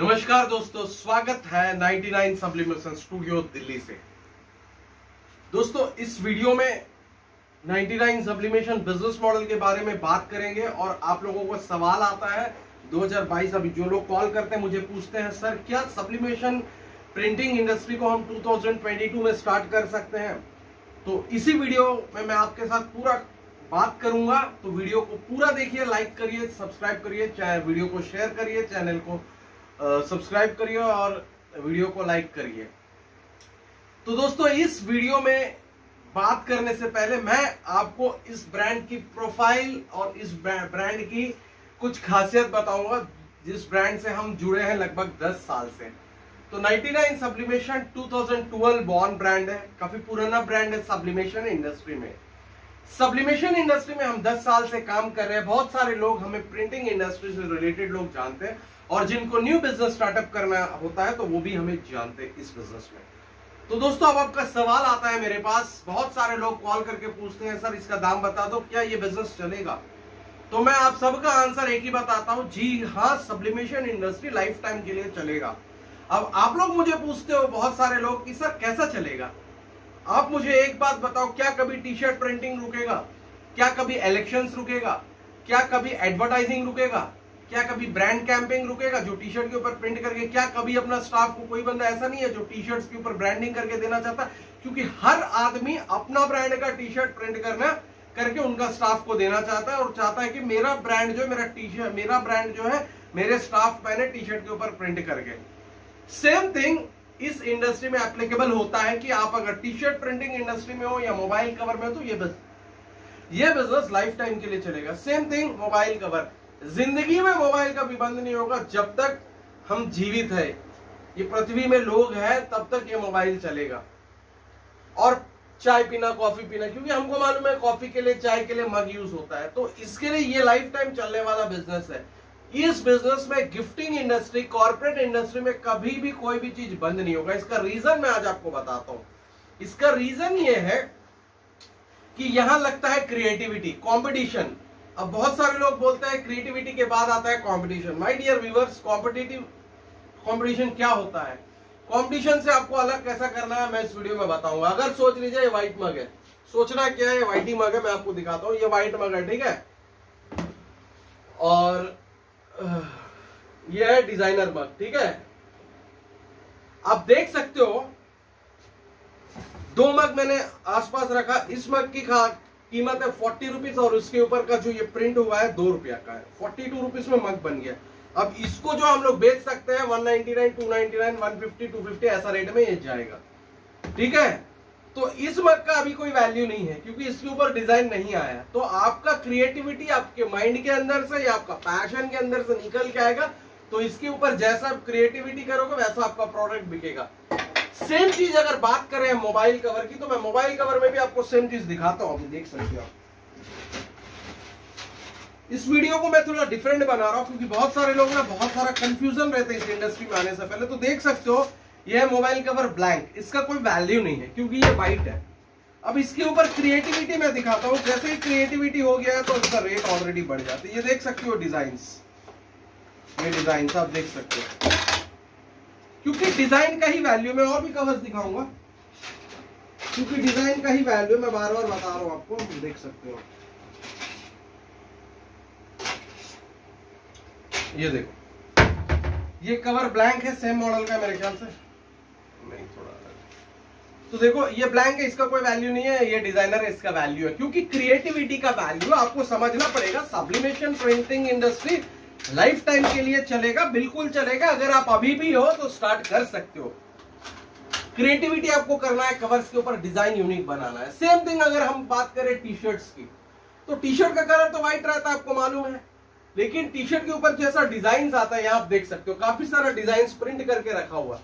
नमस्कार दोस्तों, स्वागत है 99 सब्लिमेशन स्टूडियो दिल्ली से। दोस्तों, इस वीडियो में 99 सब्लिमेशन बिजनेस मॉडल के बारे में बात करेंगे। और आप लोगों को सवाल आता है 2022, अभी जो लोग कॉल करते हैं मुझे पूछते हैं, सर क्या सब्लिमेशन प्रिंटिंग इंडस्ट्री को हम 2022 में स्टार्ट कर सकते हैं? तो इसी वीडियो में मैं आपके साथ पूरा बात करूंगा, तो वीडियो को पूरा देखिए, लाइक करिए, सब्सक्राइब करिए, वीडियो को शेयर करिए, चैनल को सब्सक्राइब करिए और वीडियो को लाइक करिए। तो दोस्तों, इस वीडियो में बात करने से पहले मैं आपको इस ब्रांड की प्रोफाइल और इस ब्रांड की कुछ खासियत बताऊंगा, जिस ब्रांड से हम जुड़े हैं लगभग 10 साल से। तो 99 सब्लिमेशन 2012 बॉर्न ब्रांड है, काफी पुराना ब्रांड है सब्लिमेशन इंडस्ट्री में। सब्लिमेशन इंडस्ट्री में हम 10 साल से काम कर रहे हैं। बहुत सारे लोग हमें प्रिंटिंग इंडस्ट्री से रिलेटेड लोग जानते हैं, और जिनको न्यू बिजनेस स्टार्टअप करना होता है तो वो भी हमें जानते हैं इस बिजनेस में। तो दोस्तों, अब आपका सवाल आता है मेरे पास, बहुत सारे लोग कॉल करके पूछते हैं, सर इसका दाम बता दो, क्या ये बिजनेस चलेगा? तो मैं आप सबका आंसर एक ही बताता हूँ, जी हाँ, सब्लिमेशन इंडस्ट्री लाइफ टाइम के लिए चलेगा। अब आप लोग मुझे पूछते हो बहुत सारे लोग कि सर कैसा चलेगा? आप मुझे एक बात बताओ, क्या कभी टी शर्ट प्रिंटिंग रुकेगा? क्या कभी इलेक्शंस रुकेगा? क्या कभी एडवर्टाइजिंग रुकेगा? क्या कभी ब्रांड कैंपिंग रुकेगा? जो टी शर्ट के ऊपर प्रिंट करके, क्या कभी अपना स्टाफ को कोई बंदा ऐसा नहीं है जो टी शर्ट्स के ऊपर ब्रांडिंग करके देना चाहता? क्योंकि हर आदमी अपना ब्रांड का टी शर्ट प्रिंट करके उनका स्टाफ को देना चाहता है, और चाहता है कि मेरा ब्रांड जो है, मेरा ब्रांड जो है, मेरे स्टाफ मैंने टी शर्ट के ऊपर प्रिंट करके। सेम थिंग इस इंडस्ट्री में एप्लीकेबल होता है कि आप अगर टी शर्ट प्रिंटिंग इंडस्ट्री में हो या मोबाइल कवर में हो, तो ये बिजनेस लाइफ टाइम के लिए चलेगा। सेम थिंग मोबाइल कवर, जिंदगी में मोबाइल का विबंध नहीं होगा। जब तक हम जीवित है, ये पृथ्वी में लोग हैं, तब तक ये मोबाइल चलेगा। और चाय पीना, कॉफी पीना, क्योंकि हमको मालूम है कॉफी के लिए, चाय के लिए मग यूज होता है, तो इसके लिए ये लाइफ टाइम चलने वाला बिजनेस है। इस बिजनेस में गिफ्टिंग इंडस्ट्री, कॉर्पोरेट इंडस्ट्री में कभी भी कोई भी चीज बंद नहीं होगा। इसका रीजन मैं आज आपको बताता हूँ। इसका रीजन ये है कि यहाँ लगता है क्रिएटिविटी, कंपटीशन। अब बहुत सारे लोग बोलते हैं क्रिएटिविटी के बाद आता है competition. My dear viewers, competition क्या होता है? कंपटीशन से आपको अलग कैसा करना है मैं इस वीडियो में बताऊंगा। अगर सोच लीजिए ये व्हाइट मग है, सोचना क्या है, ये व्हाइट ही मग है, मैं आपको दिखाता हूँ। ये व्हाइट मग है, ठीक है, और ये है डिजाइनर मग, ठीक है। आप देख सकते हो दो मग मैंने आसपास रखा। इस मग की कीमत है 40 रुपीज, और उसके ऊपर का जो ये प्रिंट हुआ है 2 रुपया का है। 42 रुपीज में मग बन गया। अब इसको जो हम लोग बेच सकते हैं 199, 299, 150, 250, ऐसा रेट में ये जाएगा, ठीक है। तो इस मग का अभी कोई वैल्यू नहीं है, क्योंकि इसके ऊपर डिजाइन नहीं आया। तो आपका क्रिएटिविटी आपके माइंड के अंदर से या आपका पैशन के अंदर से निकल के आएगा। तो इसके ऊपर जैसा आप क्रिएटिविटी करोगे, वैसा आपका प्रोडक्ट बिकेगा। सेम चीज अगर बात करें मोबाइल कवर की, तो मैं मोबाइल कवर में भी आपको सेम चीज दिखाता हूं। आप देख सकते हो, इस वीडियो को मैं थोड़ा डिफरेंट बना रहा हूं, क्योंकि बहुत सारे लोग ना, बहुत सारा कंफ्यूजन रहते हैं इस इंडस्ट्री में आने से पहले। तो देख सकते हो यह मोबाइल कवर ब्लैंक, इसका कोई वैल्यू नहीं है, क्योंकि ये वाइट है। अब इसके ऊपर क्रिएटिविटी मैं दिखाता हूँ। जैसे ही क्रिएटिविटी हो गया तो इसका रेट ऑलरेडी बढ़ जाता है। ये देख सकते हो डिजाइंस, ये डिजाइन आप देख सकते हो, क्योंकि डिजाइन का ही वैल्यू। मैं और भी कवर्स दिखाऊंगा, क्योंकि डिजाइन का ही वैल्यू मैं बार बार बता रहा हूँ आपको। देख सकते हो, ये देखो, ये कवर ब्लैंक है, सेम मॉडल का मेरे ख्याल से नहीं, थोड़ा अलग। तो देखो ये ब्लैंक है, इसका कोई वैल्यू नहीं है। ये डिजाइनर है, इसका वैल्यू है, क्योंकि क्रिएटिविटी का वैल्यू आपको समझना पड़ेगा। Sublimation printing industry life time के लिए चलेगा, बिल्कुल चलेगा। अगर आप अभी भी हो तो स्टार्ट कर सकते हो। क्रिएटिविटी आपको करना है, कवर्स के ऊपर डिजाइन यूनिक बनाना है। सेम थिंग अगर हम बात करें टी शर्ट्स की, तो टी शर्ट का कलर तो व्हाइट रहता है, आपको मालूम है, लेकिन टी शर्ट के ऊपर जैसा डिजाइन आता है, आप देख सकते हो काफी सारा डिजाइन प्रिंट करके रखा हुआ।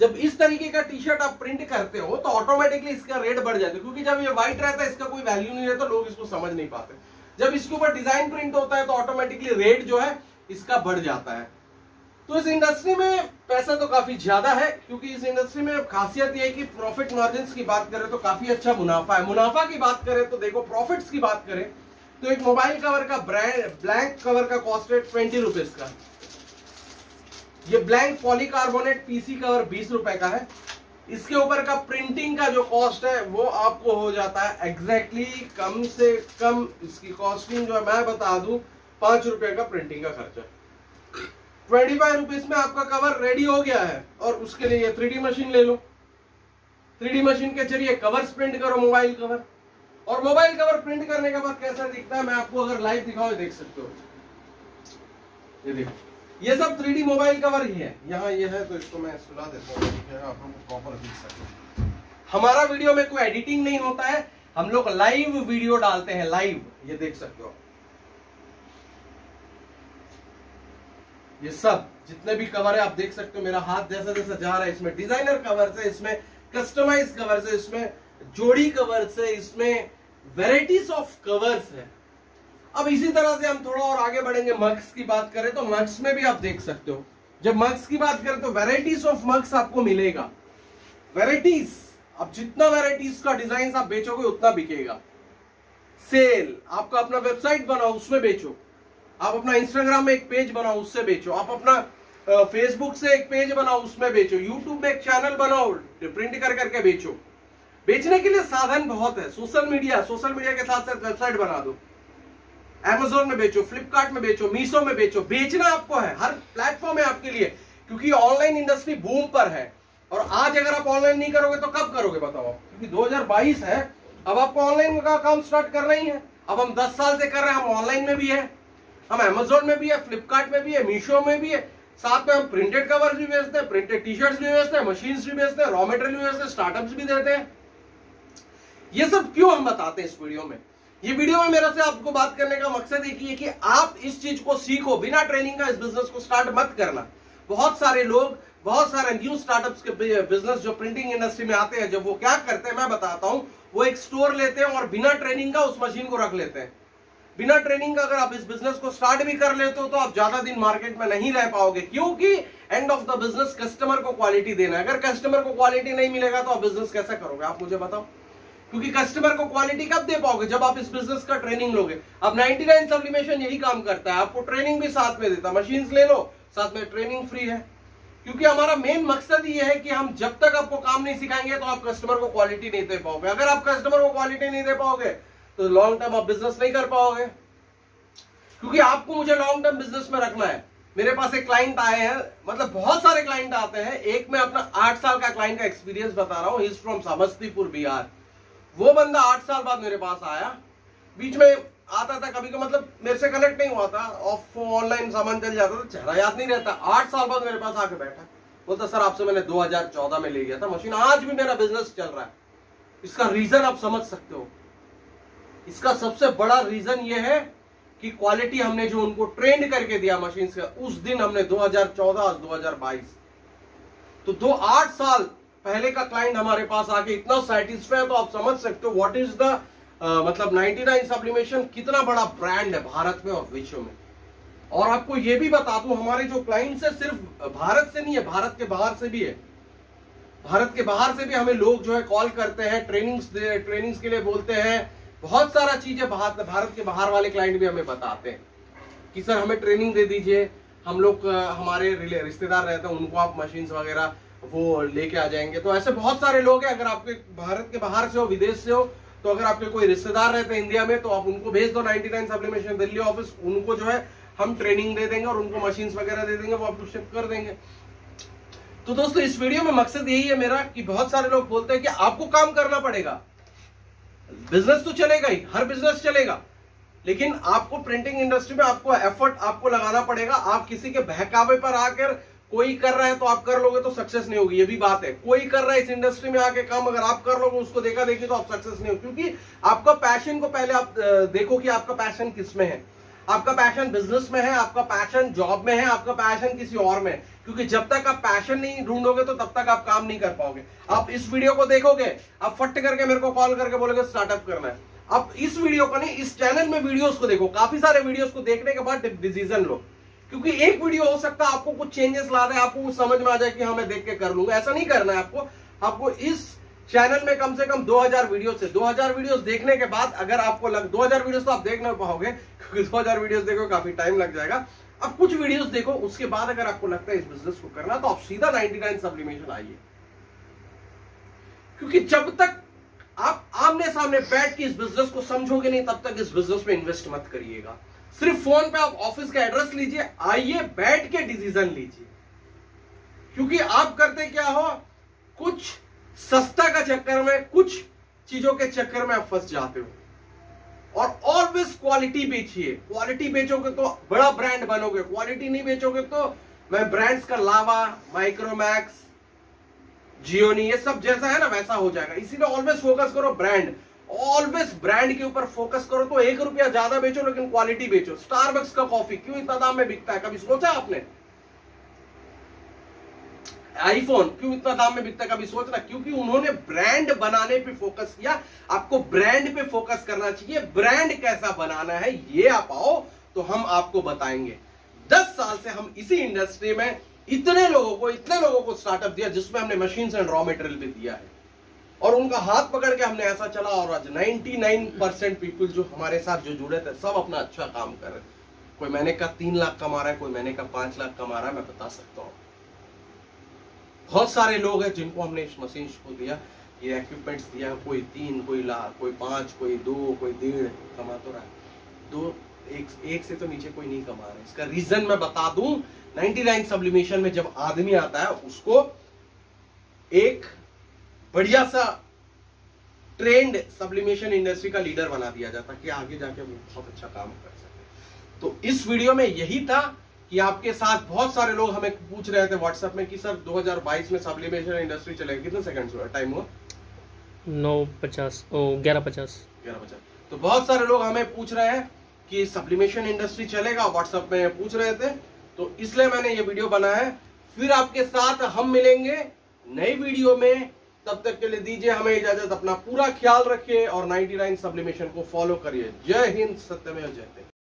जब इस तरीके का टी शर्ट आप प्रिंट करते हो तो ऑटोमेटिकली इसका रेट बढ़ जाता है, क्योंकि जब ये व्हाइट रहता है, इसका कोई वैल्यू नहीं रहता, लोग इसको समझ नहीं पाते। जब इसके ऊपर डिजाइन प्रिंट होता है तो ऑटोमेटिकली रेट जो है इसका बढ़ जाता है। तो इस इंडस्ट्री में पैसा तो काफी ज्यादा है, क्योंकि इस इंडस्ट्री में खासियत यह है कि प्रॉफिट मार्जिन की बात करें तो काफी अच्छा मुनाफा है। मुनाफा की बात करें तो देखो, प्रॉफिट्स की बात करें तो एक मोबाइल कवर का ब्लैंक कवर का कॉस्ट रेट 20 रुपीज का, ये ब्लैंक पॉलीकार्बोनेट पीसी कवर 20 रुपए का है। इसके ऊपर का प्रिंटिंग का जो कॉस्ट है वो आपको हो जाता है एग्जैक्टली कम से कम इसकी कॉस्टिंग जो है मैं बता दूं 5 रुपए का प्रिंटिंग का खर्चा। 25 रुपीज में आपका कवर रेडी हो गया है और उसके लिए 3D मशीन ले लो। 3D मशीन के जरिए कवर्स प्रिंट करो मोबाइल कवर, और मोबाइल कवर प्रिंट करने के बाद कैसा दिखता है मैं आपको अगर लाइव दिखाऊं देख सकते हो। ये देखो ये सब 3D मोबाइल कवर ही है। यहाँ ये है तो इसको मैं सुला देता हूँ आप लोग प्रॉपर दिख सके। हमारा वीडियो में कोई एडिटिंग नहीं होता है, हम लोग लाइव वीडियो डालते हैं लाइव, ये देख सकते हो। ये सब जितने भी कवर है आप देख सकते हो, मेरा हाथ जैसा जैसा जा रहा है। इसमें डिजाइनर कवर से, इसमें कस्टमाइज कवर से, इसमें जोड़ी कवर से, इसमें वेराइटीज ऑफ कवर्स है। अब इसी तरह से हम थोड़ा और आगे बढ़ेंगे। मग्स की बात करें तो मग्स में भी आप देख सकते हो। जब मग्स की बात करें तो वेराइटीज ऑफ मग्स आपको मिलेगा। वेराइटीज, अब जितना वेराइटीज का डिजाइन आप बेचोगे उतना बिकेगा। सेल, आपका अपना वेबसाइट बनाओ उसमें बेचो, आप अपना इंस्टाग्राम में एक पेज बनाओ उससे बेचो, आप अपना फेसबुक से एक पेज बनाओ उसमें बेचो, यूट्यूब में एक चैनल बनाओ प्रिंट कर करके बेचो। बेचने के लिए साधन बहुत है। सोशल मीडिया के साथ साथ वेबसाइट बना दो, Amazon में बेचो, फ्लिपकार्ट में बेचो, मीशो में बेचो। बेचना आपको है, हर प्लेटफॉर्म है आपके लिए, क्योंकि ऑनलाइन इंडस्ट्री बूम पर है। और आज अगर आप ऑनलाइन नहीं करोगे तो कब करोगे बताओ, क्योंकि 2022 है। अब आपको ऑनलाइन का काम स्टार्ट करना ही है। अब हम 10 साल से कर रहे हैं, हम ऑनलाइन में भी है, हम Amazon में भी है, फ्लिपकार्ट में भी है, मीशो में भी है, साथ में हम प्रिंटेड कवर्स भी बेचते हैं, प्रिंटेड टी शर्ट्स भी बेचते हैं, मशीन्स भी बेचते हैं, रॉ मटेरियल भी बेचते हैं, स्टार्टअप्स भी देते हैं। ये सब क्यों हम बताते हैं इस वीडियो में। ये वीडियो में मेरा से आपको बात करने का मकसद एक ही है कि आप इस चीज को सीखो, बिना ट्रेनिंग का इस बिजनेस को स्टार्ट मत करना। बहुत सारे लोग, बहुत सारे न्यू स्टार्टअप्स के बिजनेस जो प्रिंटिंग इंडस्ट्री में आते हैं, जब वो क्या करते हैं मैं बताता हूं, वो एक स्टोर लेते हैं और बिना ट्रेनिंग का उस मशीन को रख लेते हैं। बिना ट्रेनिंग का अगर आप इस बिजनेस को स्टार्ट भी कर लेते हो तो आप ज्यादा दिन मार्केट में नहीं रह पाओगे, क्योंकि end of the business customer को क्वालिटी देना है। अगर कस्टमर को क्वालिटी नहीं मिलेगा तो आप बिजनेस कैसे करोगे आप मुझे बताओ, क्योंकि कस्टमर को क्वालिटी कब दे पाओगे, जब आप इस बिजनेस का ट्रेनिंग लोगे। अब 99 सब्लिमेशन यही काम करता है, आपको ट्रेनिंग भी साथ में देता है। मशीन्स ले लो, साथ में ट्रेनिंग फ्री है, क्योंकि हमारा मेन मकसद ये है कि हम जब तक आपको काम नहीं सिखाएंगे तो आप कस्टमर को क्वालिटी नहीं दे पाओगे। अगर आप कस्टमर को क्वालिटी नहीं दे पाओगे तो लॉन्ग टर्म आप बिजनेस नहीं कर पाओगे, क्योंकि आपको मुझे लॉन्ग टर्म बिजनेस में रखना है। मेरे पास एक क्लाइंट आए हैं, मतलब बहुत सारे क्लाइंट आते हैं। एक मैं अपना 8 साल का क्लाइंट का एक्सपीरियंस बता रहा हूँ। He is from Samastipur Bihar. वो बंदा 8 साल बाद मेरे पास आया। बीच में आता था कभी को, मतलब मेरे से कनेक्ट नहीं हुआ था, ऑफ ऑनलाइन सामान चल जाता था, चेहरा याद नहीं रहता। 8 साल बाद मेरे पास आके बैठा, बोलता सर आपसे मैंने 2014 में ले लिया था मशीन, आज भी मेरा बिजनेस चल रहा है। इसका रीजन आप समझ सकते हो। इसका सबसे बड़ा रीजन ये है कि क्वालिटी हमने जो उनको ट्रेंड करके दिया मशीन का, उस दिन हमने 2014, आज 2022, तो 8 साल पहले का क्लाइंट हमारे पास आके इतना सैटिस्फाई है, तो आप समझ सकते हो व्हाट इज द मतलब 99 सब्लिमेशन कितना बड़ा ब्रांड है भारत में और विश्व में। और आपको ये भी बता दूं, हमारे जो क्लाइंट्स है सिर्फ भारत से नहीं है, भारत के बाहर से भी है। भारत के बाहर से भी हमें लोग जो है कॉल करते हैं, ट्रेनिंग्स के लिए बोलते हैं। बहुत सारा चीजें भारत के बाहर वाले क्लाइंट भी हमें बताते हैं कि सर हमें ट्रेनिंग दे दीजिए, हम लोग हमारे रिश्तेदार रहते हैं उनको आप मशीन्स वगैरह वो लेके आ जाएंगे। तो ऐसे बहुत सारे लोग हैं। अगर आपके भारत के बाहर से हो, विदेश से हो, तो अगर आपके कोई रिश्तेदार रहते हैं इंडिया में तो आप उनको भेज दो 99 सब्लिमेशन दिल्ली ऑफिस, उनको जो है हम ट्रेनिंग दे देंगे और उनको मशीन्स वगैरह दे देंगे, वो आपको शिफ्ट कर देंगे। तो दोस्तों इस वीडियो में मकसद यही है मेरा कि बहुत सारे लोग बोलते हैं कि आपको काम करना पड़ेगा, बिजनेस तो चलेगा ही, हर बिजनेस चलेगा, लेकिन आपको प्रिंटिंग इंडस्ट्री में आपको एफर्ट आपको लगाना पड़ेगा। आप किसी के बहकावे पर आकर, कोई कर रहा है तो आप कर लोगे तो सक्सेस नहीं होगी, ये भी बात है। कोई कर रहा है इस इंडस्ट्री में आके काम, अगर आप कर लोगे उसको देखा देखी तो आप सक्सेस नहीं हो, क्योंकि आपका पैशन को पहले आप देखो कि आपका पैशन किस में है। आपका पैशन बिजनेस में है, आपका पैशन जॉब में है, आपका पैशन किसी और में है, क्योंकि जब तक आप पैशन नहीं ढूंढोगे तो तब तक आप काम नहीं कर पाओगे। आप इस वीडियो को देखोगे, आप फट करके मेरे को कॉल करके बोलोगे स्टार्टअप करना है। आप इस वीडियो को नहीं, इस चैनल में वीडियोस को देखो, काफी सारे वीडियोस को देखने के बाद डिसीजन लो, क्योंकि एक वीडियो हो सकता है आपको कुछ चेंजेस ला दे, आपको कुछ समझ में आ जाए कि हाँ मैं देख के कर लूंगा। ऐसा नहीं करना है आपको। आपको इस चैनल में कम से कम 2000 वीडियोस है। 2000 वीडियोस देखने के बाद अगर आपको 2000 वीडियोस तो आप देख ना पाओगे, क्योंकि 2000 वीडियोस देखो काफी टाइम लग जाएगा। अब कुछ वीडियोस देखो, उसके बाद अगर आपको लगता है इस बिजनेस को करना तो आप सीधा 99 सब्लिमेशन आइए, क्योंकि जब तक आप आमने सामने बैठ के इस बिजनेस को समझोगे नहीं तब तक इस बिजनेस में इन्वेस्ट मत करिएगा। सिर्फ फोन पे आप ऑफिस का एड्रेस लीजिए, आइए बैठ के डिसीजन लीजिए, क्योंकि आप करते क्या हो, कुछ सस्ता का चक्कर में, कुछ चीजों के चक्कर में आप फंस जाते हो। और ऑलवेज क्वालिटी बेचिए, क्वालिटी बेचोगे तो बड़ा ब्रांड बनोगे, क्वालिटी नहीं बेचोगे तो मैं ब्रांड्स का लावा, माइक्रोमैक्स, जियोनी, ये सब जैसा है ना वैसा हो जाएगा। इसीलिए ऑलवेज फोकस करो ब्रांड, ऑलवेज ब्रांड के ऊपर फोकस करो। तो 1 रुपया ज्यादा बेचो लेकिन क्वालिटी बेचो। स्टारबक्स का कॉफी क्यों इतना दाम में बिकता है, कभी सोचा आपने? आईफोन क्यों इतना दाम में बिकता है, कभी सोच रहा? क्योंकि उन्होंने ब्रांड बनाने पे फोकस किया। आपको ब्रांड पे फोकस करना चाहिए, ब्रांड कैसा बनाना है ये आप आओ तो हम आपको बताएंगे। 10 साल से हम इसी इंडस्ट्री में इतने लोगों को स्टार्टअप दिया, जिसमें हमने मशीन्स एंड रॉ मटेरियल भी दिया है, और उनका हाथ पकड़ के हमने ऐसा चला, और आज 99% पीपल जो हमारे साथ जो जुड़े थे सब अपना अच्छा काम कर रहे। कोई महीने का 3 लाख कमा रहा है, कोई महीने का 5 लाख कमा रहा है, मैं बता सकता हूँ। बहुत सारे लोग हैं जिनको हमने इस मशीन को दिया, ये इक्विपमेंट्स दिया, कोई 3, कोई लाख, कोई 5, कोई 2, कोई 1.5 कमा तो रहा है, 1 से तो नीचे कोई नहीं कमा रहा। इसका रीजन मैं बता दूं, 99 सब्लिमेशन में जब आदमी आता है उसको एक बढ़िया सा ट्रेंड सब्लिमेशन इंडस्ट्री का लीडर बना दिया जाता है कि आगे जाके वो बहुत अच्छा काम कर सके। तो इस वीडियो में यही था कि आपके साथ बहुत सारे लोग हमें पूछ रहे थे व्हाट्सएप में कि सर 2022 में सब्लिमेशन इंडस्ट्री चलेगी। कितने सेकंड्स हुआ, टाइम हुआ? 11:50। तो बहुत सारे लोग हमें पूछ रहे हैं कि सब्लिमेशन इंडस्ट्री चलेगा, व्हाट्सएप में पूछ रहे थे, तो इसलिए मैंने ये वीडियो बनाया है। फिर आपके साथ हम मिलेंगे नई वीडियो में, तब तक के लिए दीजिए हमें इजाजत, अपना पूरा ख्याल रखिए और 99 सब्लिमेशन को फॉलो करिए। जय हिंद, सत्यमेव जयते।